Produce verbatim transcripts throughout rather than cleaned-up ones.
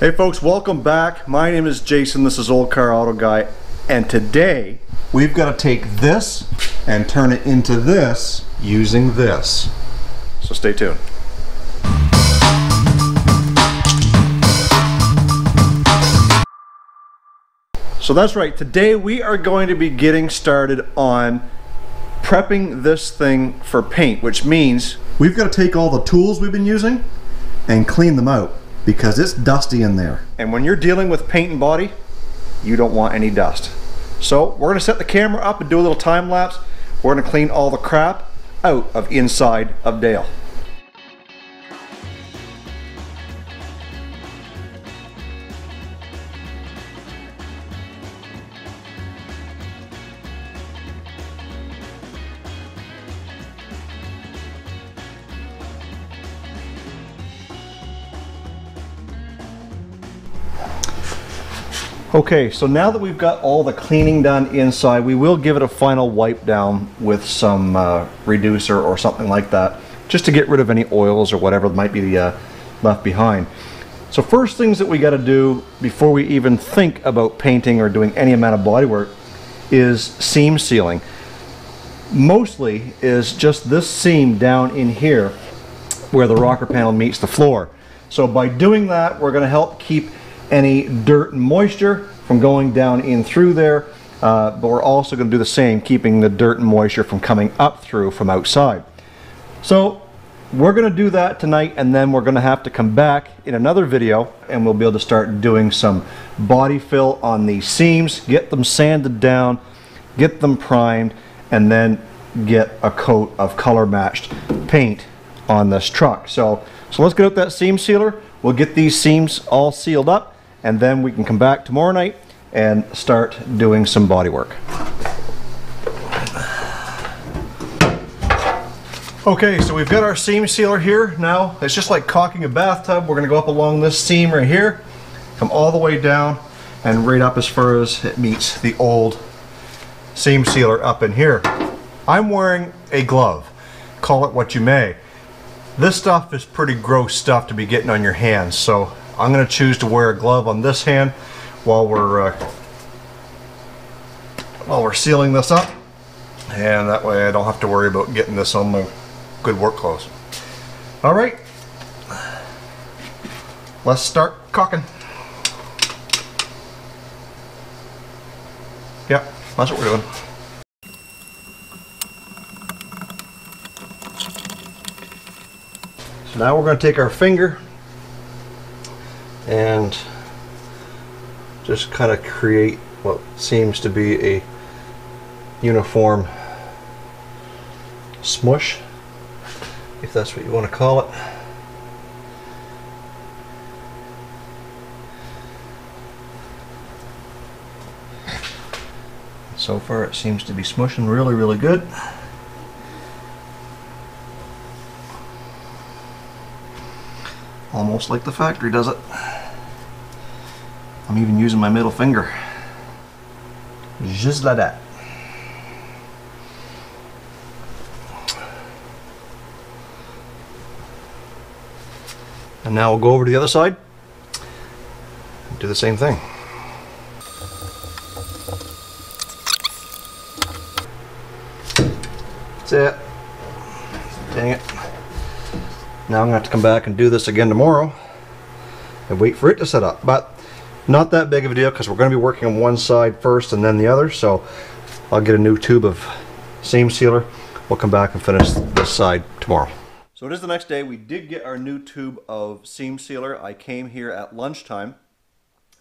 Hey folks, welcome back. My name is Jason, this is Olde Carr Auto Guy, and today we've got to take this and turn it into this using this. So stay tuned. So that's right, today we are going to be getting started on prepping this thing for paint, which means we've got to take all the tools we've been using and clean them out, because it's dusty in there. And when you're dealing with paint and body, you don't want any dust. So we're gonna set the camera up and do a little time lapse. We're gonna clean all the crap out of inside of Dale. Okay, so now that we've got all the cleaning done inside, we will give it a final wipe down with some uh, reducer or something like that, just to get rid of any oils or whatever might be uh, left behind. So first things that we got to do before we even think about painting or doing any amount of body work is seam sealing. Mostly is just this seam down in here where the rocker panel meets the floor. So by doing that, we're going to help keep any dirt and moisture from going down in through there, uh, but we're also going to do the same, keeping the dirt and moisture from coming up through from outside. So we're going to do that tonight, and then we're going to have to come back in another video and we'll be able to start doing some body fill on these seams, get them sanded down, get them primed, and then get a coat of color matched paint on this truck. So, so let's get out that seam sealer, we'll get these seams all sealed up, and then we can come back tomorrow night and start doing some body work. Okay, so we've got our seam sealer here. Now it's just like caulking a bathtub. We're gonna go up along this seam right here, come all the way down and right up as far as it meets the old seam sealer up in here. I'm wearing a glove, call it what you may. This stuff is pretty gross stuff to be getting on your hands, so I'm going to choose to wear a glove on this hand while we're uh, while we're sealing this up, and that way I don't have to worry about getting this on my good work clothes. All right, let's start caulking. Yep, that's what we're doing. So now we're going to take our finger and just kind of create what seems to be a uniform smush, if that's what you want to call it. So far it seems to be smushing really, really good. Almost like the factory does it. I'm even using my middle finger. Just like that. And now we'll go over to the other side and do the same thing. That's it. Dang it. Now I'm gonna have to come back and do this again tomorrow and wait for it to set up. But not that big of a deal, because we're going to be working on one side first and then the other, so I'll get a new tube of seam sealer. We'll come back and finish this side tomorrow. So it is the next day. We did get our new tube of seam sealer. I came here at lunchtime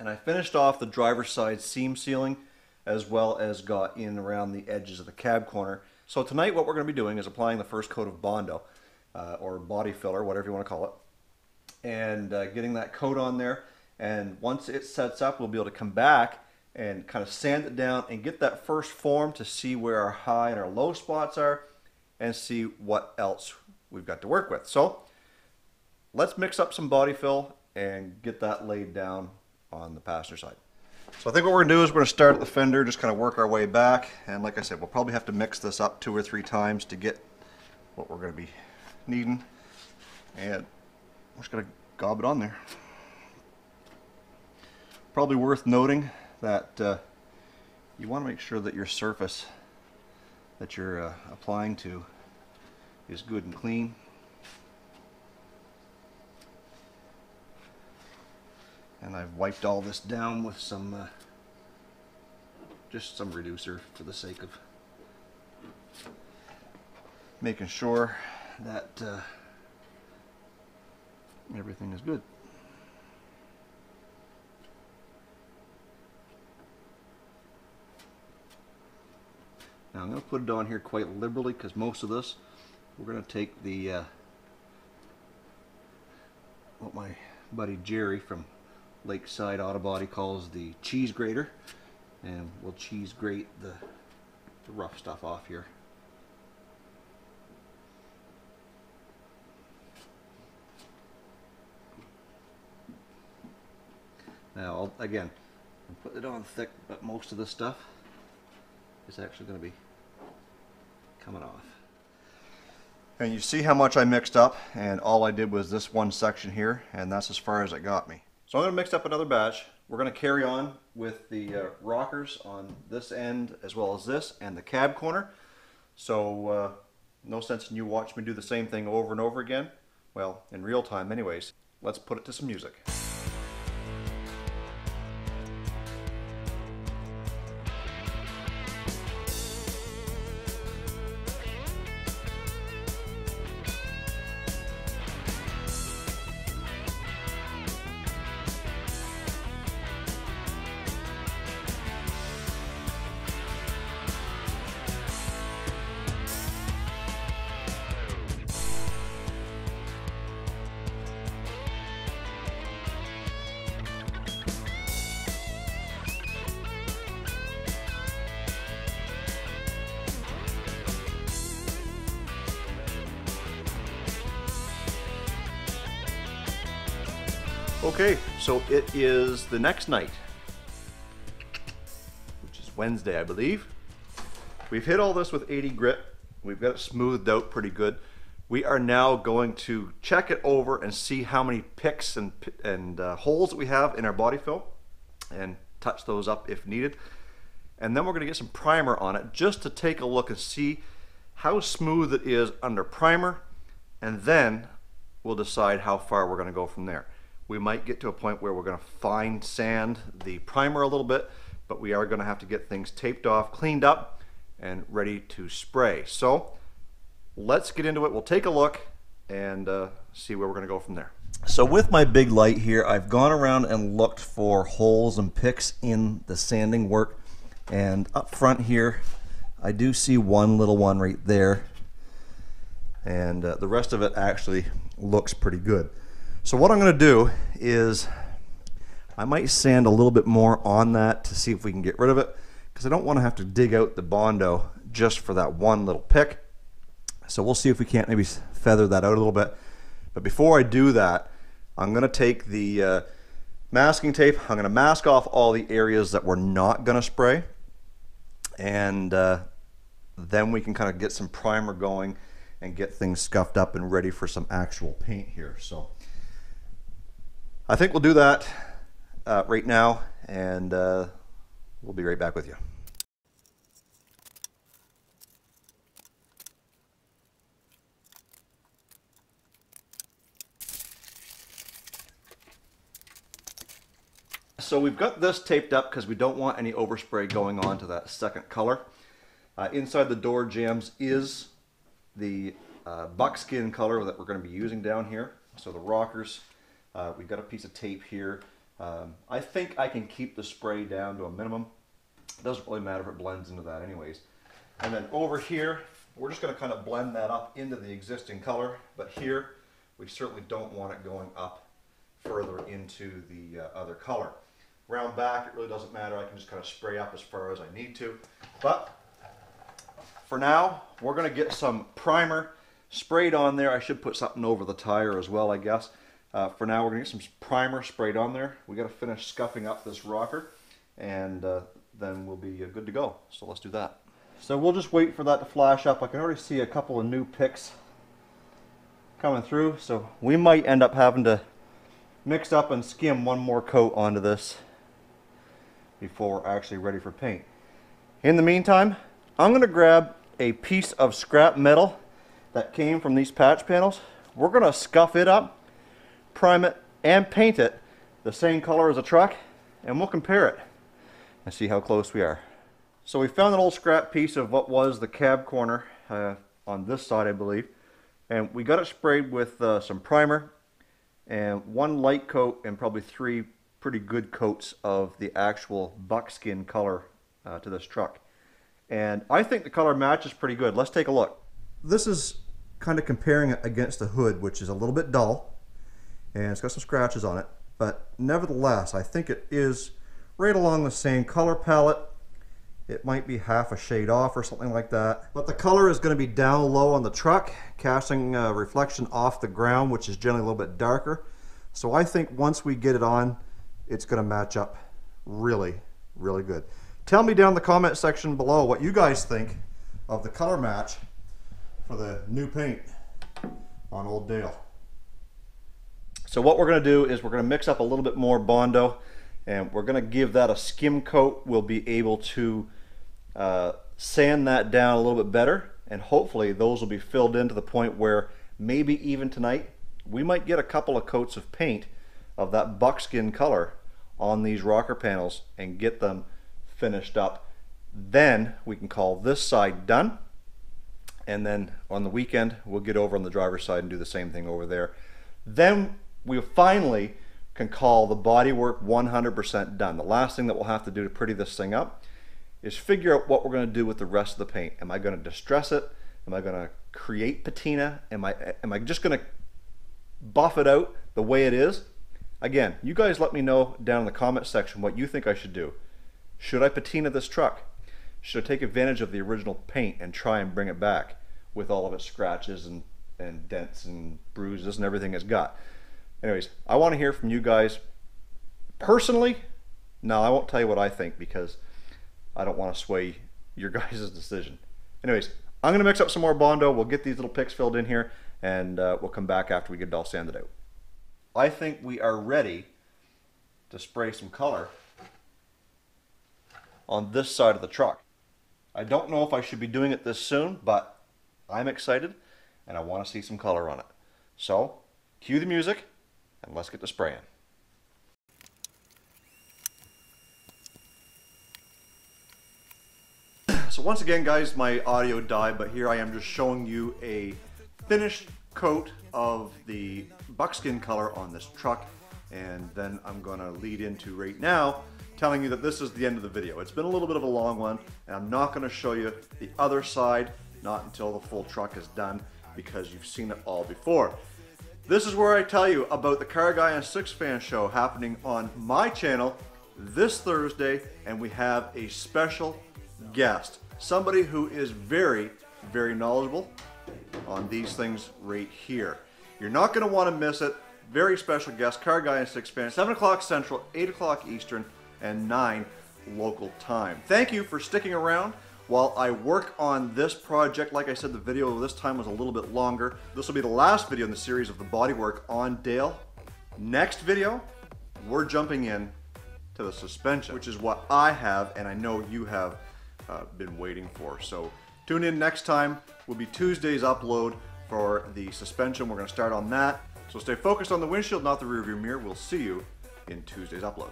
and I finished off the driver's side seam sealing, as well as got in around the edges of the cab corner. So tonight what we're going to be doing is applying the first coat of Bondo, uh, or body filler, whatever you want to call it, and uh, getting that coat on there. And once it sets up, we'll be able to come back and kind of sand it down and get that first form to see where our high and our low spots are and see what else we've got to work with. So let's mix up some body fill and get that laid down on the passenger side. So I think what we're gonna do is we're gonna start at the fender, just kind of work our way back. And like I said, we'll probably have to mix this up two or three times to get what we're gonna be needing. And we're just gonna gob it on there. Probably worth noting that uh, you want to make sure that your surface that you're uh, applying to is good and clean. And I've wiped all this down with some uh, just some reducer for the sake of making sure that uh, everything is good. Now I'm going to put it on here quite liberally because most of this we're going to take the uh, what my buddy Jerry from Lakeside Autobody calls the cheese grater, and we'll cheese grate the, the rough stuff off here. Now I'll, again, I'll put it on thick, but most of this stuff is actually going to be coming off. And you see how much I mixed up, and all I did was this one section here, and that's as far as it got me. So I'm going to mix up another batch. We're going to carry on with the uh, rockers on this end as well as this and the cab corner. So uh, no sense in you watching me do the same thing over and over again. Well, in real time anyways. Let's put it to some music. Okay, so it is the next night, which is Wednesday, I believe. We've hit all this with eighty grit. We've got it smoothed out pretty good. We are now going to check it over and see how many picks and, and uh, holes that we have in our body fill and touch those up if needed. And then we're gonna get some primer on it just to take a look and see how smooth it is under primer. And then we'll decide how far we're gonna go from there. We might get to a point where we're going to fine sand the primer a little bit, but we are going to have to get things taped off, cleaned up, and ready to spray. So let's get into it. We'll take a look and uh, see where we're going to go from there. So with my big light here, I've gone around and looked for holes and picks in the sanding work. And up front here, I do see one little one right there. And uh, the rest of it actually looks pretty good. So what I'm going to do is I might sand a little bit more on that to see if we can get rid of it, because I don't want to have to dig out the Bondo just for that one little pick. So we'll see if we can't maybe feather that out a little bit. But before I do that, I'm going to take the uh, masking tape. I'm going to mask off all the areas that we're not going to spray, and uh, then we can kind of get some primer going and get things scuffed up and ready for some actual paint here. So I think we'll do that uh, right now, and uh, we'll be right back with you. So we've got this taped up because we don't want any overspray going on to that second color. Uh, inside the door jams is the uh, buckskin color that we're going to be using down here. So the rockers. Uh, we've got a piece of tape here. Um, I think I can keep the spray down to a minimum. It doesn't really matter if it blends into that anyways. And then over here, we're just going to kind of blend that up into the existing color. But here, we certainly don't want it going up further into the uh, other color. Round back, it really doesn't matter. I can just kind of spray up as far as I need to. But for now, we're going to get some primer sprayed on there. I should put something over the tire as well, I guess. Uh, for now, we're going to get some primer sprayed on there. We've got to finish scuffing up this rocker, and uh, then we'll be uh, good to go. So let's do that. So we'll just wait for that to flash up. I can already see a couple of new picks coming through, so we might end up having to mix up and skim one more coat onto this before we're actually ready for paint. In the meantime, I'm going to grab a piece of scrap metal that came from these patch panels. We're going to scuff it up, prime it, and paint it the same color as the truck, and we'll compare it and see how close we are. So we found an old scrap piece of what was the cab corner uh, on this side, I believe, and we got it sprayed with uh, some primer and one light coat and probably three pretty good coats of the actual buckskin color uh, to this truck. And I think the color matches pretty good. Let's take a look. This is kind of comparing it against the hood, which is a little bit dull, and it's got some scratches on it, but nevertheless I think it is right along the same color palette. It might be half a shade off or something like that, but the color is going to be down low on the truck, casting a reflection off the ground, which is generally a little bit darker. So I think once we get it on, it's going to match up really, really good. Tell me down in the comment section below what you guys think of the color match for the new paint on Old Dale. So what we're going to do is we're going to mix up a little bit more Bondo, and we're going to give that a skim coat. We'll be able to uh, sand that down a little bit better, and hopefully those will be filled in to the point where maybe even tonight we might get a couple of coats of paint of that buckskin color on these rocker panels and get them finished up. Then we can call this side done, and then on the weekend we'll get over on the driver's side and do the same thing over there. Then we'll finally can call the bodywork one hundred percent done. The last thing that we'll have to do to pretty this thing up is figure out what we're going to do with the rest of the paint. Am I going to distress it? Am I going to create patina? Am I, am I just going to buff it out the way it is? Again, you guys let me know down in the comment section what you think I should do. Should I patina this truck? Should I take advantage of the original paint and try and bring it back with all of its scratches and, and dents and bruises and everything it's got? Anyways, I want to hear from you guys. Personally, no, I won't tell you what I think because I don't want to sway your guys' decision. Anyways, I'm going to mix up some more Bondo. We'll get these little picks filled in here, and uh, we'll come back after we get it all sanded out. I think we are ready to spray some color on this side of the truck. I don't know if I should be doing it this soon, but I'm excited, and I want to see some color on it. So, cue the music. And let's get to spraying. So once again, guys, my audio died, but here I am just showing you a finished coat of the buckskin color on this truck. And then I'm gonna lead into right now telling you that this is the end of the video. It's been a little bit of a long one, and I'm not gonna show you the other side, not until the full truck is done, because you've seen it all before. This is where I tell you about the Car Guy and Six Fan Show happening on my channel this Thursday, and we have a special guest, somebody who is very, very knowledgeable on these things right here. You're not going to want to miss it. Very special guest, Car Guy and Six Fan, seven o'clock Central, eight o'clock Eastern, and nine local time. Thank you for sticking around while I work on this project. Like I said, the video this time was a little bit longer. This will be the last video in the series of the bodywork on Dale. Next video, we're jumping in to the suspension, which is what I have, and I know you have uh, been waiting for. So tune in next time. Will be Tuesday's upload for the suspension. We're gonna start on that. So stay focused on the windshield, not the rearview mirror. We'll see you in Tuesday's upload.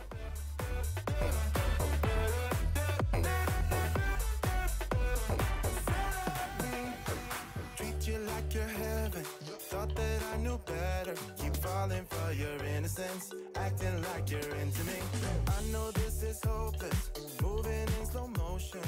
For your innocence, acting like you're into me. I know this is hopeless, moving in slow motion.